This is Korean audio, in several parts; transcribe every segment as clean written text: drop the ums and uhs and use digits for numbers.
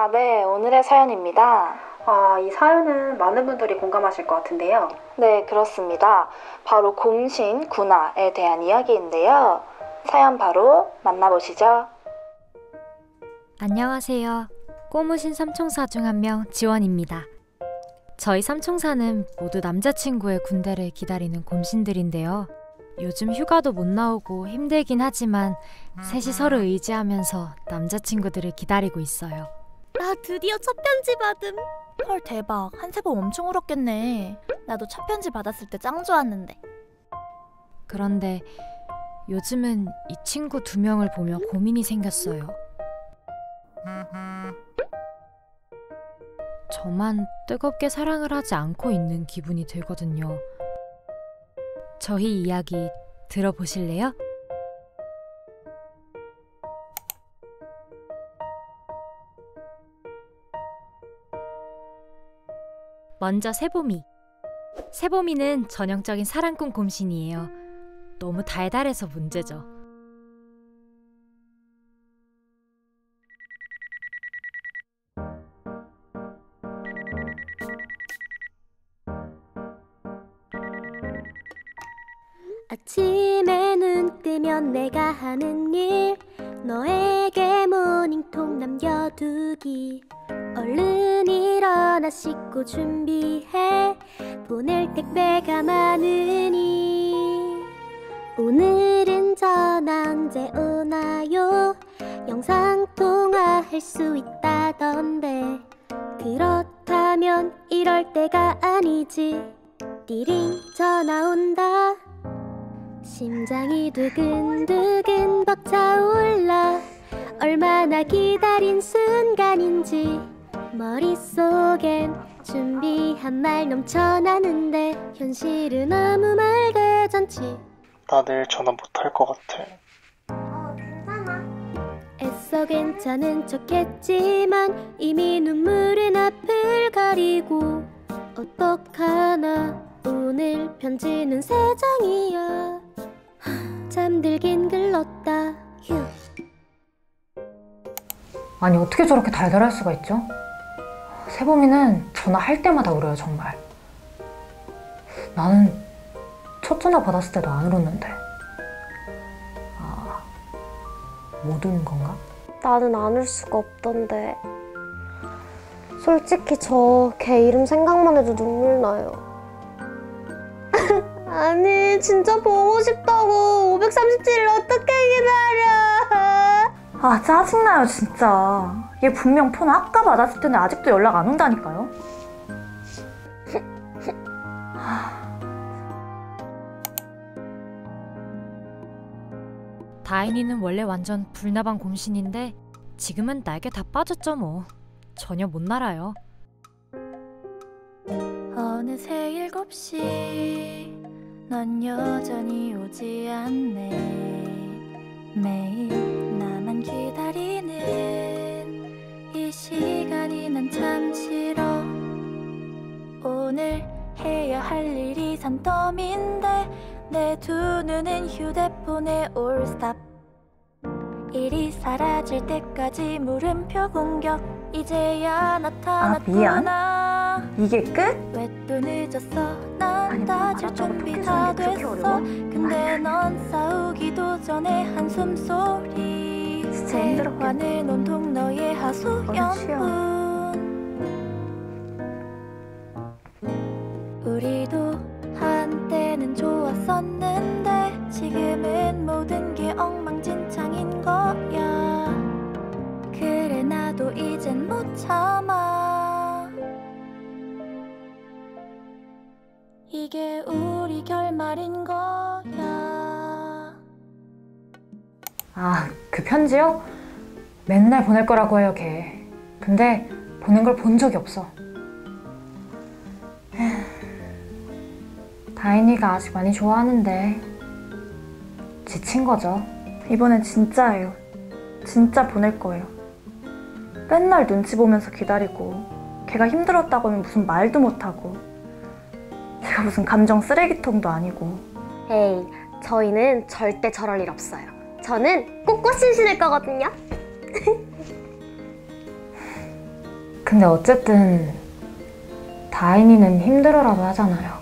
아, 네, 오늘의 사연입니다. 아, 이 사연은 많은 분들이 공감하실 것 같은데요. 네, 그렇습니다. 바로 공신, 군화에 대한 이야기인데요. 사연 바로 만나보시죠. 안녕하세요. 꼬무신 삼총사 중 한 명 지원입니다. 저희 삼총사는 모두 남자친구의 군대를 기다리는 곰신들인데요. 요즘 휴가도 못 나오고 힘들긴 하지만 셋이 서로 의지하면서 남자친구들을 기다리고 있어요. 나 드디어 첫 편지 받음! 헐 대박, 한세 번 엄청 울었겠네. 나도 첫 편지 받았을 때 짱 좋았는데. 그런데 요즘은 이 친구 두 명을 보며 고민이 생겼어요. 저만 뜨겁게 사랑을 하지 않고 있는 기분이 들거든요. 저희 이야기 들어보실래요? 먼저 세보미. 세보미는 전형적인 사랑꾼 곰신이에요. 너무 달달해서 문제죠. 아침에 눈 뜨면 내가 하는 일, 너에게 모닝통 남겨두기. 얼른 일어나 씻고 준비해, 보낼 택배가 많으니. 오늘은 전화 언제 오나요? 영상통화 할 수 있다던데. 그렇다면 이럴 때가 아니지. 띠링 전화 온다. 심장이 두근두근 벅차올라. 얼마나 기다린 순간인지 머릿속엔 준비한 말 넘쳐나는데 현실은 아무 말 대잔치. 나 내일 전화 못할 것 같아. 괜찮아. 애써 괜찮은 척 했지만 이미 눈물은 앞을 가리고. 어떡하나, 오늘 편지는 세 장이야. 잠들긴 글렀다. 휴. 아니, 어떻게 저렇게 달달할 수가 있죠? 세범이는 전화할 때마다 울어요, 정말. 나는 첫 전화 받았을 때도 안 울었는데. 아, 못 우는 건가? 나는 안 울 수가 없던데. 솔직히 저 걔 이름 생각만 해도 눈물 나요. 아니, 진짜 보고 싶다고 537을 어떻게 기다려. 아, 짜증나요 진짜. 얘 분명 폰 아까 받았을 텐데 아직도 연락 안 온다니까요. 다인이는 원래 완전 불나방 곰신인데 지금은 날개 다 빠졌죠 뭐. 전혀 못 날아요. 어느새 7시, 넌 여전히 오지 않네. 매일 나만 기다리는 이 시간이 난 참 싫어. 오늘 해야 할 일이 산더미인데 내 두 눈은 휴대폰에 올스탑. 일이 사라질 때까지 물음표 공격. 이제야 나타났구나. 아, 미안. 이게 끝? 왜 또 늦었어? 난 따질 준비 다 됐어. 근데 넌 싸우기도 전에 한숨 소리. 진짜 힘들었겠네. 화는 온통 너의 하소연뿐. 우리도 한때는 좋았었는데 지금은 모든 게 엉망진창인 거야. 그래 나도 이젠 못 참아. 이게 우리 결말인 거야. 아, 그 편지요? 맨날 보낼 거라고 해요 걔. 근데 보낸 걸 본 적이 없어. 다인이가 아직 많이 좋아하는데 지친 거죠. 이번엔 진짜예요. 진짜 보낼 거예요. 맨날 눈치 보면서 기다리고 걔가 힘들었다고 하면 무슨 말도 못하고 제가 무슨 감정 쓰레기통도 아니고. 에이, 저희는 절대 저럴 일 없어요. 저는 꼿꼿 신신할 거거든요. 근데 어쨌든 다인이는 힘들어라도 하잖아요.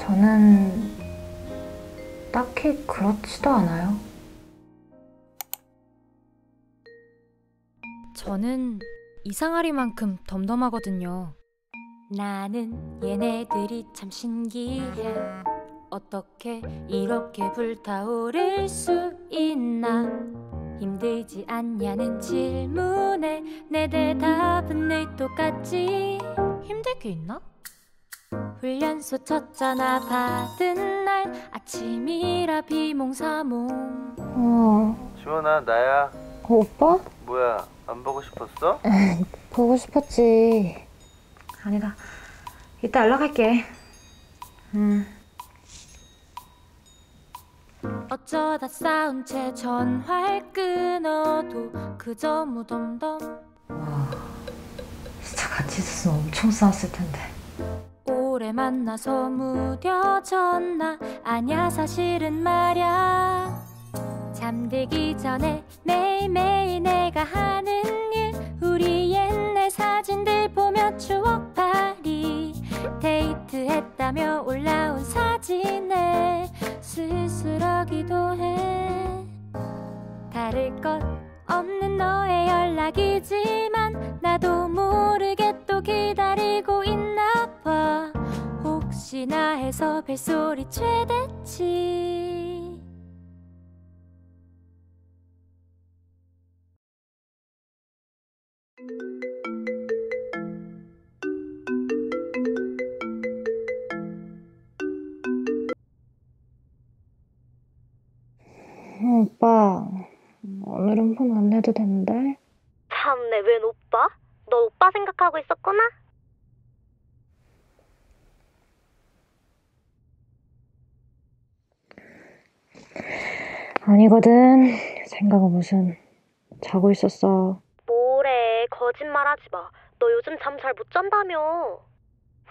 저는 딱히 그렇지도 않아요. 저는 이상하리만큼 덤덤하거든요. 나는 얘네들이 참 신기해. 어떻게 이렇게 불타오를 수 있나? 힘들지 않냐는 질문에 내 대답은 늘 똑같지. 힘들 게 있나? 훈련소 첫 전화 받은 날 아침이라 비몽사몽. 지원아, 나야. 오빠? 뭐야, 안 보고 싶었어? 보고 싶었지. 아니다, 이따 연락할게. 어쩌다 싸운 채 전화를 끊어도 그저 무덤덤. 와, 진짜 같이 있었으면 엄청 싸웠을 텐데. 오래 만나서 무뎌졌나? 아냐, 사실은 말야. 잠들기 전에 매일매일 내가 하는 일, 우리 옛날 사진들 보며 추억팔이. 데이트했다며 올라온 사진에 쓸쓸하기도 해. 다를 것 없는 너의 연락이지만 나도 모르게 또 기다리고 있나 봐. 혹시나 해서 벨소리 최대치. 오빠, 오늘은 폰 안 해도 된대? 참내, 웬 오빠? 너 오빠 생각하고 있었구나? 아니거든. 생각은 무슨. 자고 있었어. 뭐래, 거짓말하지 마. 너 요즘 잠 잘 못 잔다며.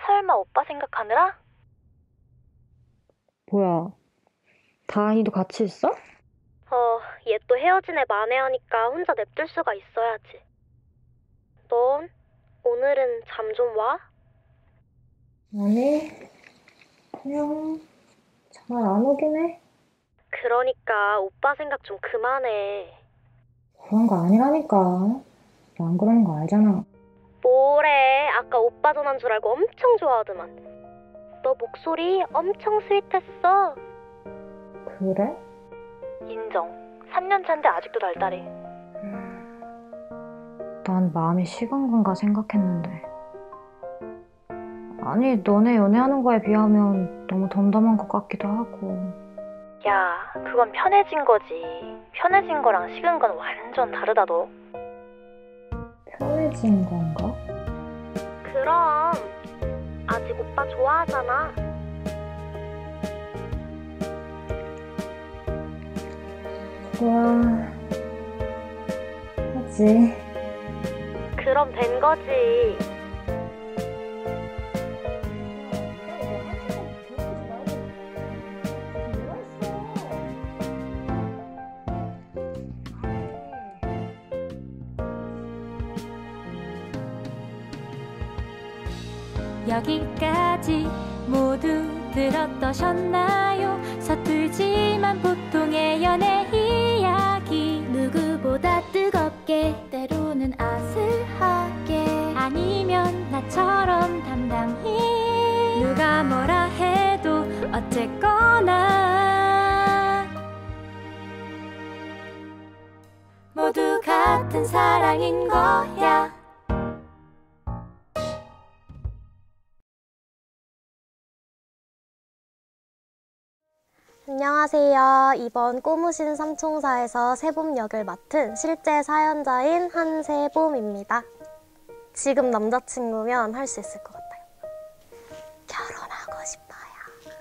설마 오빠 생각하느라? 뭐야, 다은이도 같이 있어? 얘 또 헤어진 애 만회하니까 혼자 냅둘 수가 있어야지. 넌 오늘은 잠 좀 와? 아니, 그냥 잘 안 오긴 해. 그러니까 오빠 생각 좀 그만해. 그런 거 아니라니까. 너 안 그러는 거 알잖아. 뭐래, 아까 오빠 전화한 줄 알고 엄청 좋아하더만. 너 목소리 엄청 스윗했어. 그래? 인정. 3년 차인데 아직도 달달해. 난 마음이 식은 건가 생각했는데. 아니, 너네 연애하는 거에 비하면 너무 덤덤한 것 같기도 하고. 야, 그건 편해진 거지. 편해진 거랑 식은 건 완전 다르다, 너. 편해진 건가? 그럼. 아직 오빠 좋아하잖아. 와, 하지. 그럼 된 거지. 여기까지 모두 들어떠셨나요? 서툴지만 보통의 연애 이야기, 누구보다 뜨겁게, 때로는 아슬하게, 아니면 나처럼 담담히. 누가 뭐라 해도 어쨌거나 모두 같은 사랑인 거야. 안녕하세요. 이번 꼬무신 삼총사에서 세봄 역을 맡은 실제 사연자인 한세봄입니다. 지금 남자친구면 할 수 있을 것 같아요. 결혼하고 싶어요.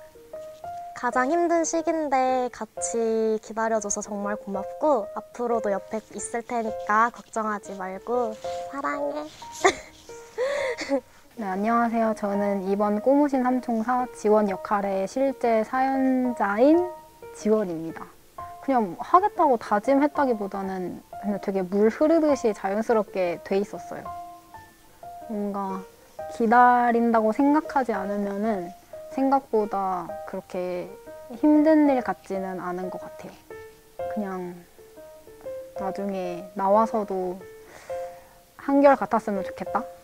가장 힘든 시기인데 같이 기다려줘서 정말 고맙고, 앞으로도 옆에 있을 테니까 걱정하지 말고 사랑해. 네, 안녕하세요. 저는 이번 꼬무신 삼총사 지원 역할의 실제 사연자인 지원입니다. 그냥 하겠다고 다짐했다기보다는 되게 물 흐르듯이 자연스럽게 돼 있었어요. 뭔가 기다린다고 생각하지 않으면은 생각보다 그렇게 힘든 일 같지는 않은 것 같아요. 그냥 나중에 나와서도 한결 같았으면 좋겠다.